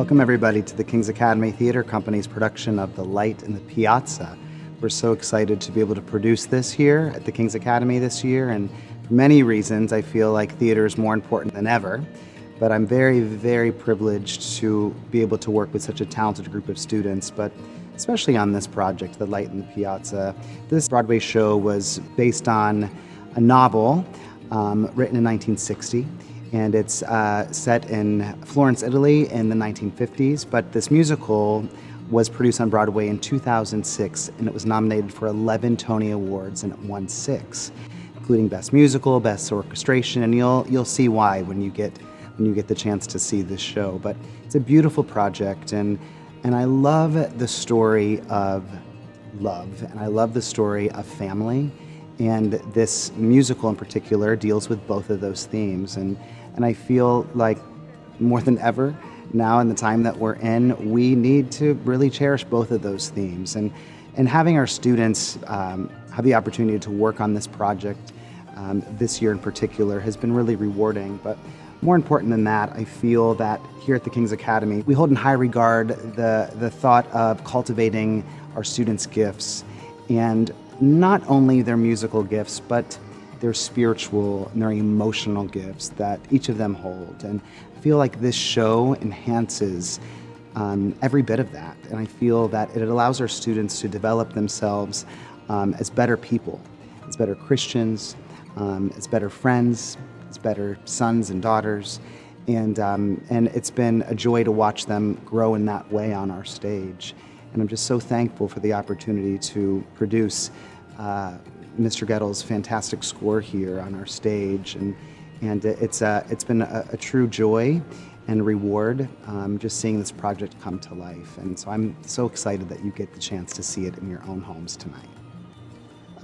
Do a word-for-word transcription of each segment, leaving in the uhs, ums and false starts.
Welcome everybody to the King's Academy Theater Company's production of The Light in the Piazza. We're so excited to be able to produce this here at the King's Academy this year, and for many reasons I feel like theater is more important than ever. But I'm very, very privileged to be able to work with such a talented group of students, but especially on this project, The Light in the Piazza. This Broadway show was based on a novel um, written in nineteen sixty, and it's uh, set in Florence, Italy in the nineteen fifties, but this musical was produced on Broadway in two thousand six, and it was nominated for eleven Tony Awards, and it won six, including Best Musical, Best Orchestration, and you'll, you'll see why when you get and you get the chance to see this show. But it's a beautiful project, and, and I love the story of love, and I love the story of family, and this musical in particular deals with both of those themes. And, and I feel like more than ever now in the time that we're in, we need to really cherish both of those themes. And, and having our students um, have the opportunity to work on this project um, this year in particular has been really rewarding. But more important than that, I feel that here at the King's Academy, we hold in high regard the, the thought of cultivating our students' gifts, and not only their musical gifts, but their spiritual and their emotional gifts that each of them hold. And I feel like this show enhances um, every bit of that. And I feel that it allows our students to develop themselves um, as better people, as better Christians, um, as better friends, It's better sons and daughters, and, um, and it's been a joy to watch them grow in that way on our stage. And I'm just so thankful for the opportunity to produce uh, Mister Gettle's fantastic score here on our stage, and, and it's, uh, it's been a, a true joy and reward um, just seeing this project come to life. And so I'm so excited that you get the chance to see it in your own homes tonight.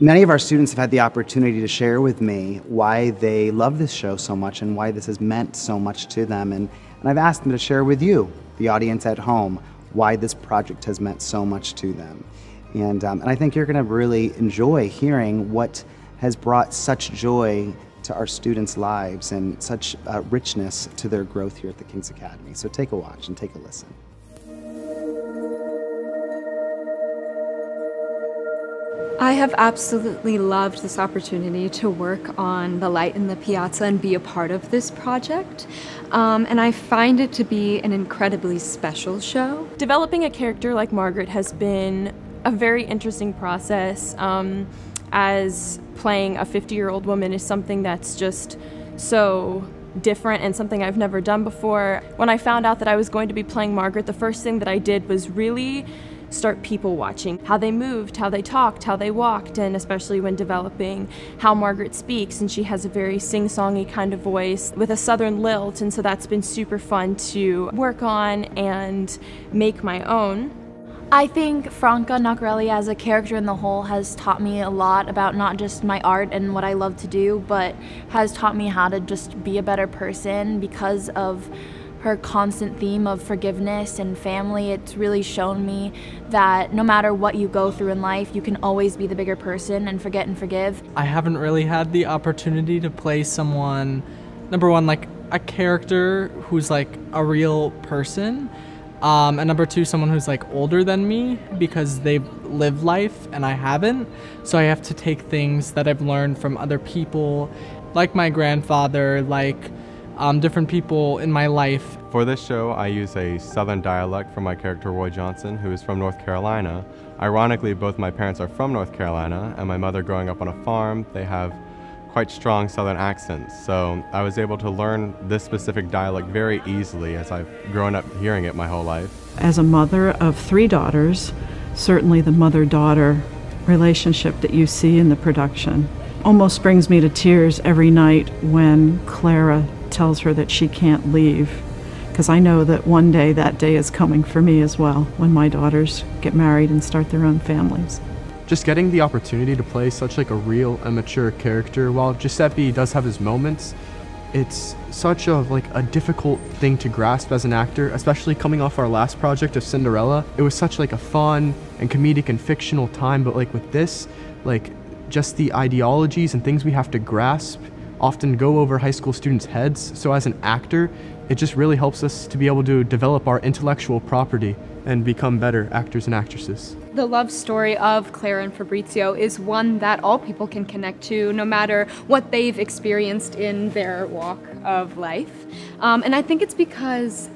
Many of our students have had the opportunity to share with me why they love this show so much and why this has meant so much to them. And, and I've asked them to share with you, the audience at home, why this project has meant so much to them. And, um, and I think you're going to really enjoy hearing what has brought such joy to our students' lives and such uh, richness to their growth here at the King's Academy. So take a watch and take a listen. I have absolutely loved this opportunity to work on The Light in the Piazza and be a part of this project, um, and I find it to be an incredibly special show. Developing a character like Margaret has been a very interesting process, um, as playing a fifty-year-old woman is something that's just so different and something I've never done before. When I found out that I was going to be playing Margaret, the first thing that I did was really start people watching how they moved, how they talked, how they walked, and especially when developing how Margaret speaks, and she has a very sing-songy kind of voice with a southern lilt, and so that's been super fun to work on and make my own. I think Franca Naccarelli as a character in the whole has taught me a lot about not just my art and what I love to do, but has taught me how to just be a better person because of her constant theme of forgiveness and family. It's really shown me that no matter what you go through in life, you can always be the bigger person and forget and forgive. I haven't really had the opportunity to play someone, number one, like a character who's like a real person, um, and number two, someone who's like older than me, because they've lived life and I haven't. So I have to take things that I've learned from other people, like my grandfather, like Um, different people in my life. For this show, I use a southern dialect from my character Roy Johnson, who is from North Carolina. Ironically, both my parents are from North Carolina, and my mother growing up on a farm, they have quite strong southern accents. So I was able to learn this specific dialect very easily as I've grown up hearing it my whole life. As a mother of three daughters, certainly the mother-daughter relationship that you see in the production almost brings me to tears every night when Clara tells her that she can't leave, because I know that one day that day is coming for me as well, when my daughters get married and start their own families. Just getting the opportunity to play such like a real and mature character, while Giuseppe does have his moments, it's such a like a difficult thing to grasp as an actor, especially coming off our last project of Cinderella. It was such like a fun and comedic and fictional time, but like with this, like just the ideologies and things we have to grasp often go over high school students' heads, so as an actor, it just really helps us to be able to develop our intellectual property and become better actors and actresses. The love story of Clara and Fabrizio is one that all people can connect to, no matter what they've experienced in their walk of life. Um, and I think it's because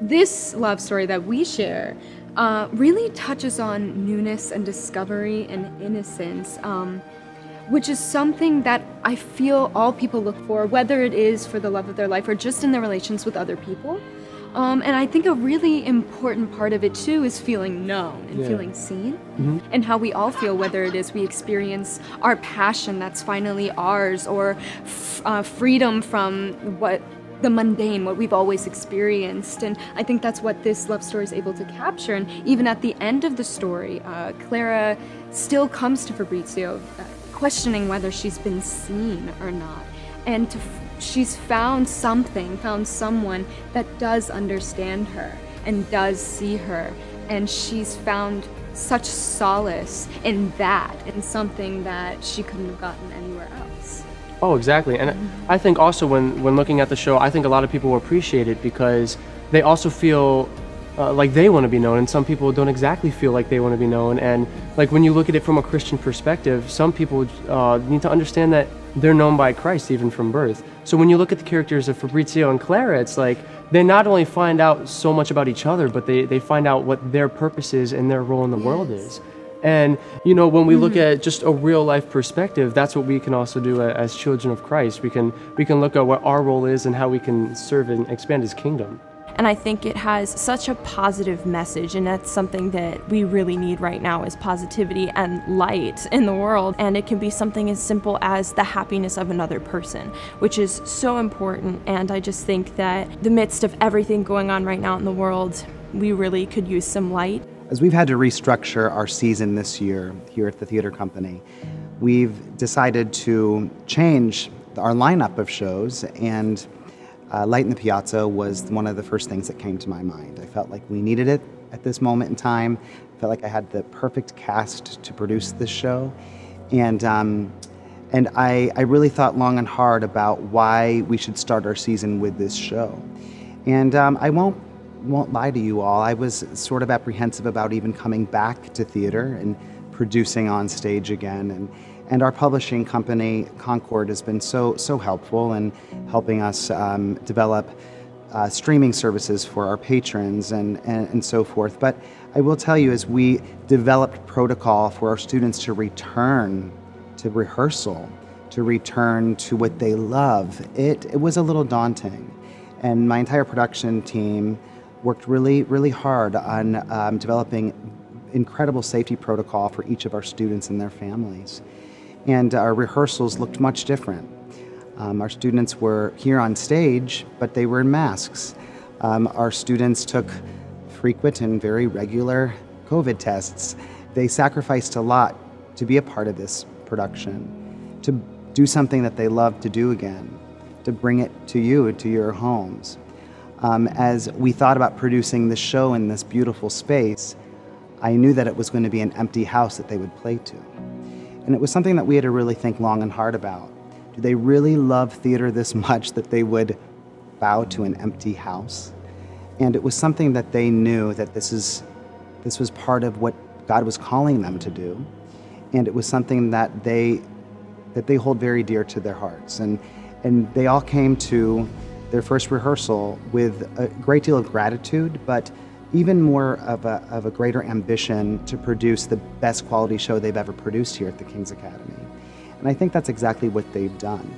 this love story that we share uh, really touches on newness and discovery and innocence, um, which is something that I feel all people look for, whether it is for the love of their life or just in their relations with other people. Um, and I think a really important part of it too is feeling known and yeah. feeling seen, mm-hmm. and how we all feel, whether it is we experience our passion that's finally ours, or f uh, freedom from what the mundane, what we've always experienced. And I think that's what this love story is able to capture. And even at the end of the story, uh, Clara still comes to Fabrizio, uh, questioning whether she's been seen or not. And to f she's found something, found someone that does understand her and does see her. And she's found such solace in that, in something that she couldn't have gotten anywhere else. Oh, exactly. And I think also when, when looking at the show, I think a lot of people will appreciate it because they also feel uh, like they want to be known, and some people don't exactly feel like they want to be known. And like when you look at it from a Christian perspective, some people uh, need to understand that they're known by Christ even from birth. So when you look at the characters of Fabrizio and Clara, it's like they not only find out so much about each other, but they, they find out what their purpose is and their role in the yes. world is. And, you know, when we look at just a real life perspective, that's what we can also do as children of Christ. We can, we can look at what our role is and how we can serve and expand His kingdom. And I think it has such a positive message, and that's something that we really need right now is positivity and light in the world. And it can be something as simple as the happiness of another person, which is so important. And I just think that in the midst of everything going on right now in the world, we really could use some light. As we've had to restructure our season this year here at the theater company, we've decided to change our lineup of shows, and uh, Light in the Piazza was one of the first things that came to my mind. I felt like we needed it at this moment in time. I felt like I had the perfect cast to produce this show. And, um, and I, I really thought long and hard about why we should start our season with this show. And um, I won't won't lie to you all, I was sort of apprehensive about even coming back to theater and producing on stage again. And, and our publishing company, Concord, has been so, so helpful in helping us um, develop uh, streaming services for our patrons and, and, and so forth. But I will tell you, as we developed protocol for our students to return to rehearsal, to return to what they love, it, it was a little daunting. And my entire production team worked really, really hard on um, developing incredible safety protocol for each of our students and their families. And our rehearsals looked much different. Um, our students were here on stage, but they were in masks. Um, our students took frequent and very regular COVID tests. They sacrificed a lot to be a part of this production, to do something that they love to do again, to bring it to you, to your homes. Um, as we thought about producing the show in this beautiful space, I knew that it was going to be an empty house that they would play to. And it was something that we had to really think long and hard about. Do they really love theater this much that they would bow to an empty house? And it was something that they knew that this is, this was part of what God was calling them to do. And it was something that they, that they hold very dear to their hearts. And, and they all came to their first rehearsal with a great deal of gratitude, but even more of a, of a greater ambition to produce the best quality show they've ever produced here at the King's Academy. And I think that's exactly what they've done.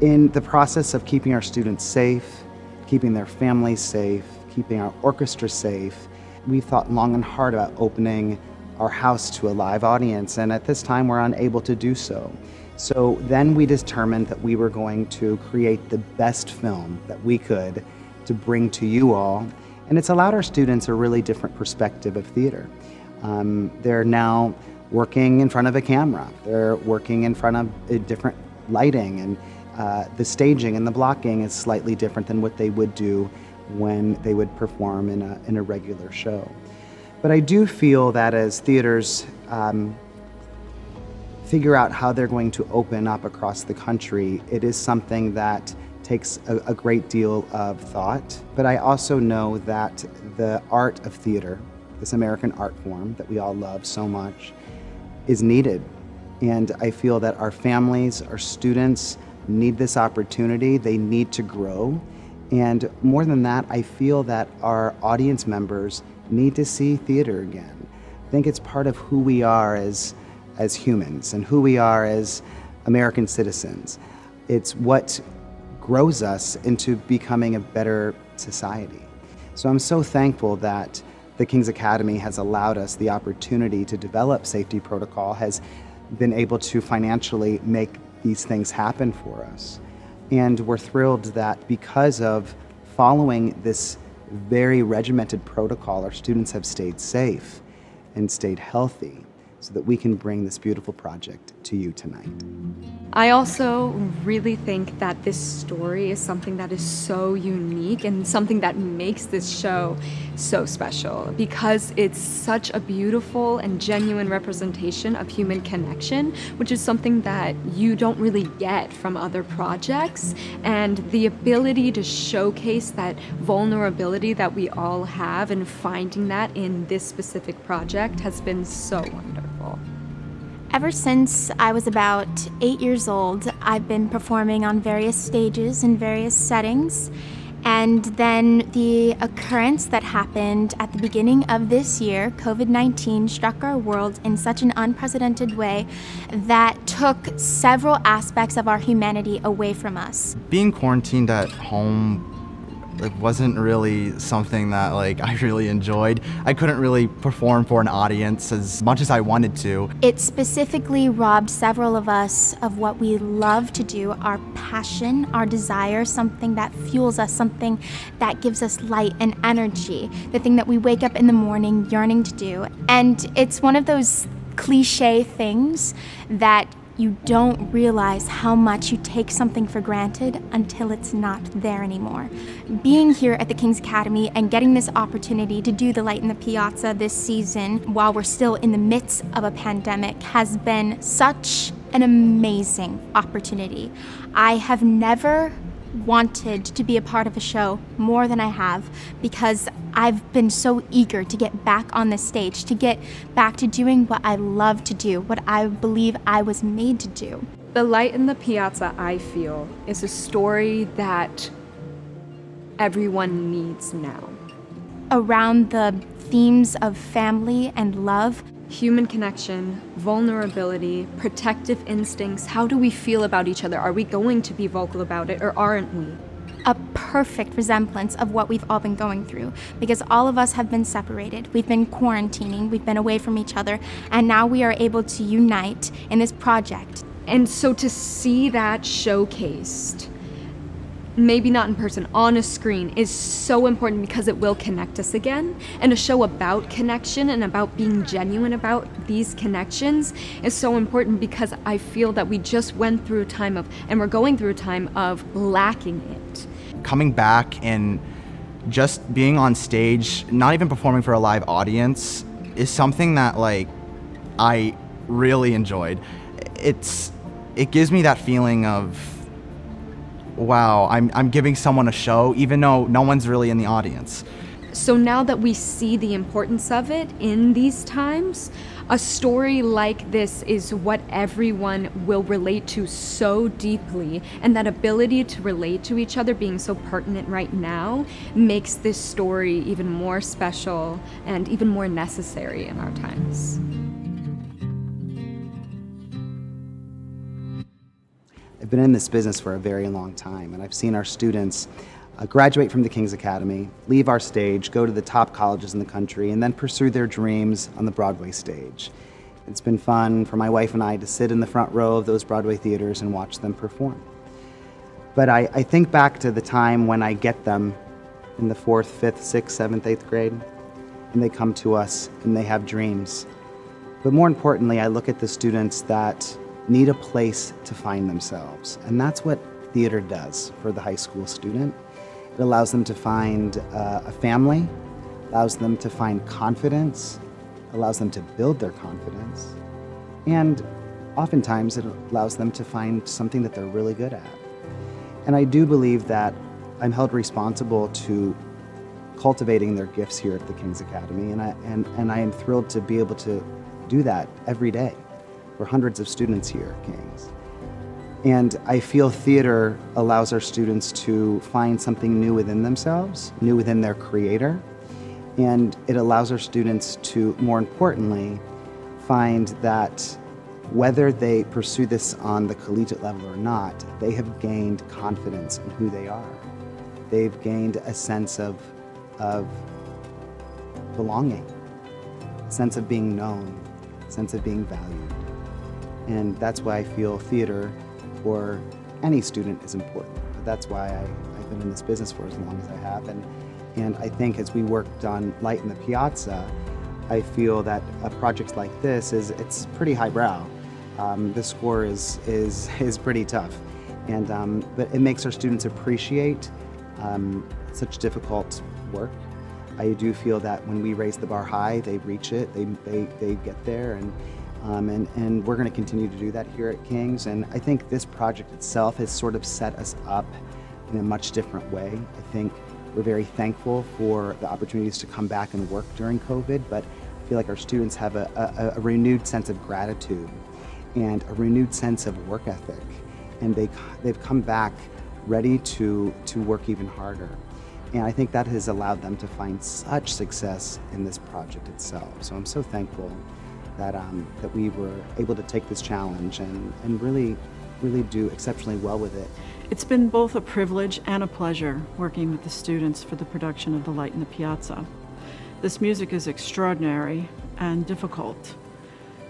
In the process of keeping our students safe, keeping their families safe, keeping our orchestra safe, we've thought long and hard about opening our house to a live audience, and at this time we're unable to do so. So then we determined that we were going to create the best film that we could to bring to you all. And it's allowed our students a really different perspective of theater. Um, they're now working in front of a camera. They're working in front of a different lighting, and uh, the staging and the blocking is slightly different than what they would do when they would perform in a, in a regular show. But I do feel that as theaters, um, figure out how they're going to open up across the country, it is something that takes a, a great deal of thought. But I also know that the art of theater, this American art form that we all love so much, is needed. And I feel that our families, our students need this opportunity. They need to grow. And more than that, I feel that our audience members need to see theater again. I think it's part of who we are as, as humans and who we are as American citizens. It's what grows us into becoming a better society. So I'm so thankful that the King's Academy has allowed us the opportunity to develop safety protocol, has been able to financially make these things happen for us. And we're thrilled that because of following this very regimented protocol, our students have stayed safe and stayed healthy so that we can bring this beautiful project to you tonight. I also really think that this story is something that is so unique and something that makes this show so special, because it's such a beautiful and genuine representation of human connection, which is something that you don't really get from other projects. And the ability to showcase that vulnerability that we all have and finding that in this specific project has been so wonderful. Ever since I was about eight years old, I've been performing on various stages in various settings. And then the occurrence that happened at the beginning of this year, COVID nineteen, struck our world in such an unprecedented way that took several aspects of our humanity away from us. Being quarantined at home, it wasn't really something that like I really enjoyed. I couldn't really perform for an audience as much as I wanted to. It specifically robbed several of us of what we love to do, our passion, our desire, something that fuels us, something that gives us light and energy, the thing that we wake up in the morning yearning to do. And it's one of those cliche things that you don't realize how much you take something for granted until it's not there anymore. Being here at the King's Academy and getting this opportunity to do The Light in the Piazza this season while we're still in the midst of a pandemic has been such an amazing opportunity. I have never wanted to be a part of a show more than I have, because I've been so eager to get back on the stage, to get back to doing what I love to do, what I believe I was made to do. The Light in the Piazza, I feel, is a story that everyone needs now. Around the themes of family and love, human connection, vulnerability, protective instincts, how do we feel about each other? Are we going to be vocal about it, or aren't we? A perfect resemblance of what we've all been going through, because all of us have been separated. We've been quarantining, we've been away from each other, and now we are able to unite in this project. And so to see that showcased, maybe not in person, on a screen, is so important, because it will connect us again. And a show about connection and about being genuine about these connections is so important, because I feel that we just went through a time of, and we're going through a time of, lacking it. Coming back and just being on stage, not even performing for a live audience, is something that like I really enjoyed. It's, it gives me that feeling of, wow, I'm, I'm giving someone a show, even though no one's really in the audience. So now that we see the importance of it in these times, a story like this is what everyone will relate to so deeply, and that ability to relate to each other being so pertinent right now makes this story even more special and even more necessary in our times. I've been in this business for a very long time, and I've seen our students uh, graduate from the King's Academy, leave our stage, go to the top colleges in the country, and then pursue their dreams on the Broadway stage. It's been fun for my wife and I to sit in the front row of those Broadway theaters and watch them perform. But I, I think back to the time when I get them in the fourth, fifth, sixth, seventh, eighth grade, and they come to us and they have dreams. But more importantly, I look at the students that need a place to find themselves. And that's what theater does for the high school student. It allows them to find uh, a family, allows them to find confidence, allows them to build their confidence, and oftentimes it allows them to find something that they're really good at. And I do believe that I'm held responsible to cultivating their gifts here at the King's Academy, and I, and, and I am thrilled to be able to do that every day. We're hundreds of students here at King's. And I feel theater allows our students to find something new within themselves, new within their creator, and it allows our students to, more importantly, find that whether they pursue this on the collegiate level or not, they have gained confidence in who they are. They've gained a sense of, of belonging, a sense of being known, a sense of being valued. And that's why I feel theater for any student is important. That's why I, I've been in this business for as long as I have. And, and I think as we worked on Light in the Piazza, I feel that a project like this is it's pretty highbrow. Um, the score is, is, is pretty tough. And, um, but it makes our students appreciate um, such difficult work. I do feel that when we raise the bar high, they reach it, they, they, they get there. And, Um, and, and we're going to continue to do that here at King's, and I think this project itself has sort of set us up in a much different way. I think we're very thankful for the opportunities to come back and work during COVID, but I feel like our students have a, a, a renewed sense of gratitude and a renewed sense of work ethic, and they, they've come back ready to, to work even harder. And I think that has allowed them to find such success in this project itself, so I'm so thankful that, um, that we were able to take this challenge and, and really, really do exceptionally well with it. It's been both a privilege and a pleasure working with the students for the production of The Light in the Piazza. This music is extraordinary and difficult.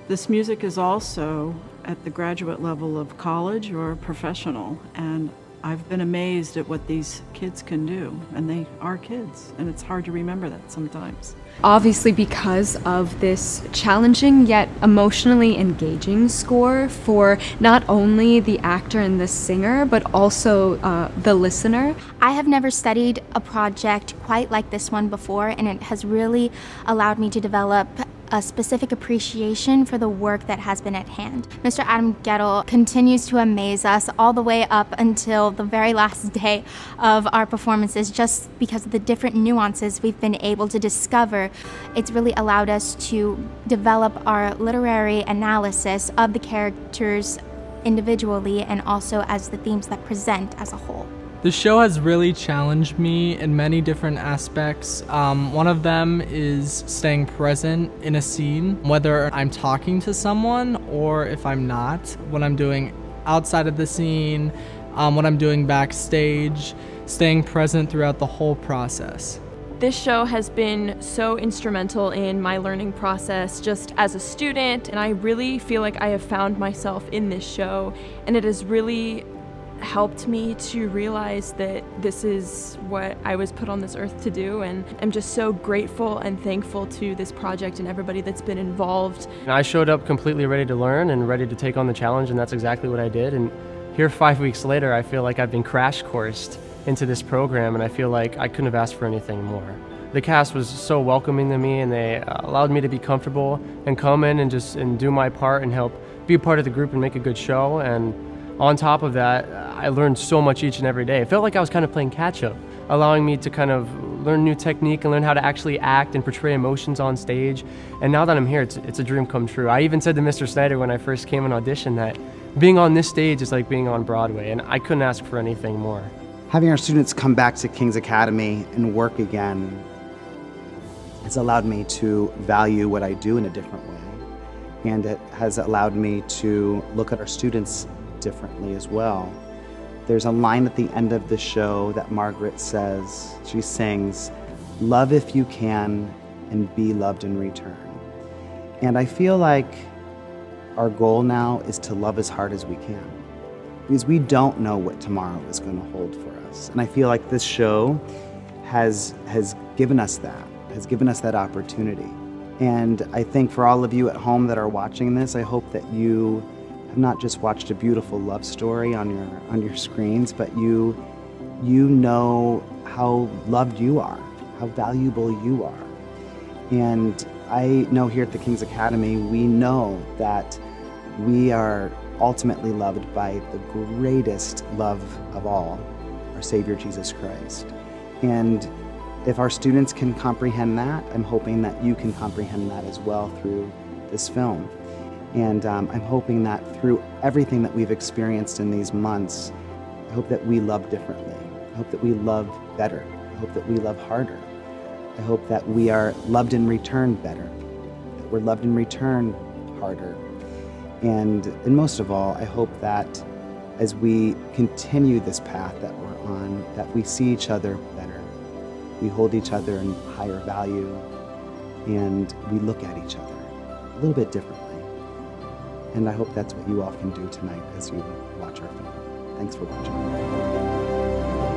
This music is also at the graduate level of college or professional, and I've been amazed at what these kids can do, and they are kids, and it's hard to remember that sometimes. Obviously, because of this challenging yet emotionally engaging score for not only the actor and the singer, but also uh, the listener. I have never studied a project quite like this one before, and it has really allowed me to develop a specific appreciation for the work that has been at hand. Mister Adam Gettle continues to amaze us all the way up until the very last day of our performances, just because of the different nuances we've been able to discover. It's really allowed us to develop our literary analysis of the characters individually and also as the themes that present as a whole. The show has really challenged me in many different aspects. Um, one of them is staying present in a scene, whether I'm talking to someone or if I'm not, what I'm doing outside of the scene, um, what I'm doing backstage, staying present throughout the whole process. This show has been so instrumental in my learning process just as a student, and I really feel like I have found myself in this show, and it has really helped me to realize that this is what I was put on this earth to do, and I'm just so grateful and thankful to this project and everybody that's been involved. And I showed up completely ready to learn and ready to take on the challenge, and that's exactly what I did, and here five weeks later I feel like I've been crash coursed into this program, and I feel like I couldn't have asked for anything more. The cast was so welcoming to me, and they allowed me to be comfortable and come in and just and do my part and help be a part of the group and make a good show. And on top of that, I learned so much each and every day. It felt like I was kind of playing catch-up, allowing me to kind of learn new technique and learn how to actually act and portray emotions on stage. And now that I'm here, it's, it's a dream come true. I even said to Mister Snyder when I first came and auditioned that being on this stage is like being on Broadway, and I couldn't ask for anything more. Having our students come back to King's Academy and work again has allowed me to value what I do in a different way. And it has allowed me to look at our students differently as well. There's a line at the end of the show that Margaret says, she sings, "Love if you can and be loved in return." And I feel like our goal now is to love as hard as we can, because we don't know what tomorrow is going to hold for us. And I feel like this show has, has given us that, has given us that opportunity. And I think for all of you at home that are watching this, I hope that you I've not just watched a beautiful love story on your on your screens, but you you know how loved you are, how valuable you are. And I know here at the King's Academy, we know that We are ultimately loved by the greatest love of all, our Savior Jesus Christ. And if our students can comprehend that, I'm hoping that you can comprehend that as well through this film. And um, I'm hoping that through everything that we've experienced in these months, I hope that we love differently. I hope that we love better. I hope that we love harder. I hope that we are loved in return better, that we're loved in return harder. And, and most of all, I hope that as we continue this path that we're on, that we see each other better. We hold each other in higher value, and we look at each other a little bit differently. And I hope that's what you all can do tonight as you watch our film. Thanks for watching.